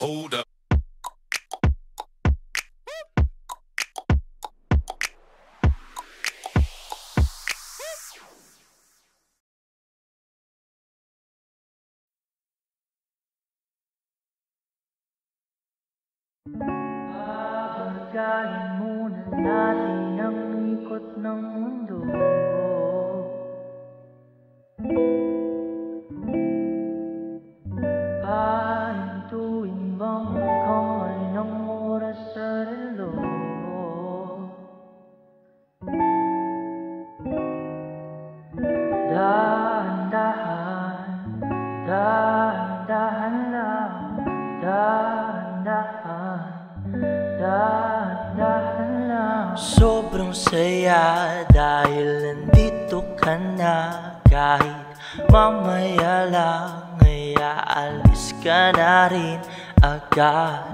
older. Pagkain muna natin ang ikot ng mundo. Pahintuin bang kamay ng oras sa relo? Dahan-dahan, dahan-dahan lang, dahan-dahan, dahan-dahan lang. Sobrang saya dahil nandito ka na. Kahit mamaya lang ay aalis ka na rin agad.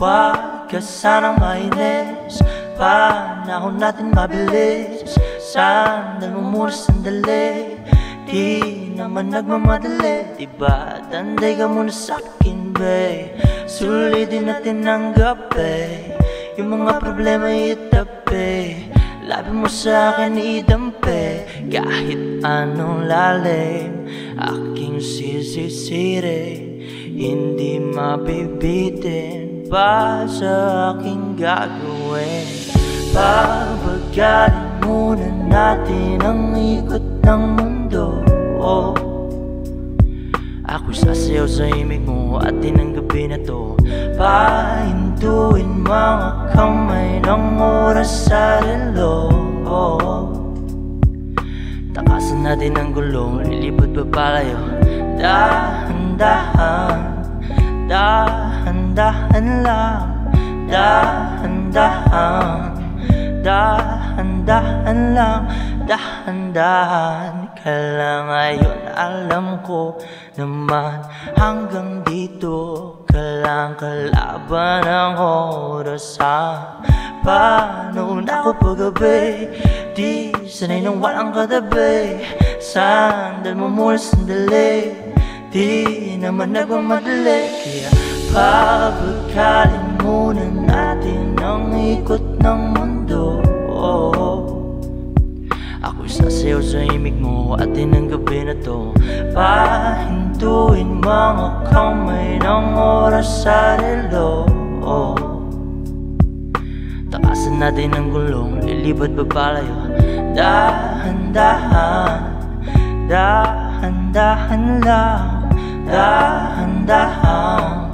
Huwag ka sanang mainis, panahon natin mabilis. Sandal mo muna sandali, di naman nagmamadali. Diba tanday ka muna sa'kin, babe. Sulitin natin ang gabi, yung mga problema itabi. Labi mo sa'kin idampi, kahit anong lalim aking sisisirin. Hindi mabibitin pa sa aking gagawin. Pabagalin muna natin ang ikot ng mundo. Ako'y sasayaw sa imig mo at tinanggapin na to. Pahintuin mga kamay ng oras sa relo. Takasan natin ang gulong, lilipad pa palayo. Dahan-dahan, dahan-dahan lang, dahan-dahan, dahan-dahan lang, dahan-dahan ka lang. Ayun, alam ko naman hanggang dito ka lang. Kalaban ang oras, ha? Paano na ako paggabi? Di sanay nang walang katabi. Sandal mo muna sandali, di naman nagmamadali. Kaya pabagalin muna natin ang ikot ng mundo. Ako'y sasayaw sa imig mo at tinanggapin na to. Pahintuin mga kamay ng oras sa relo. Takasan natin ang gulong, lilipad pa palayo. Dahan-dahan, dahan-dahan lang, dahan-dahan,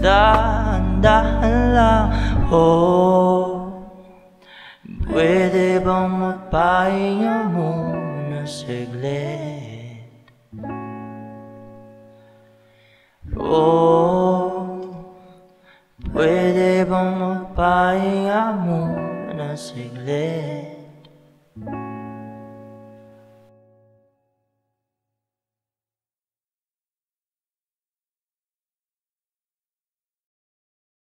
dahan-dahan lang. Pwede bang magpahinga muna saglit? Pwede bang magpahinga muna saglit?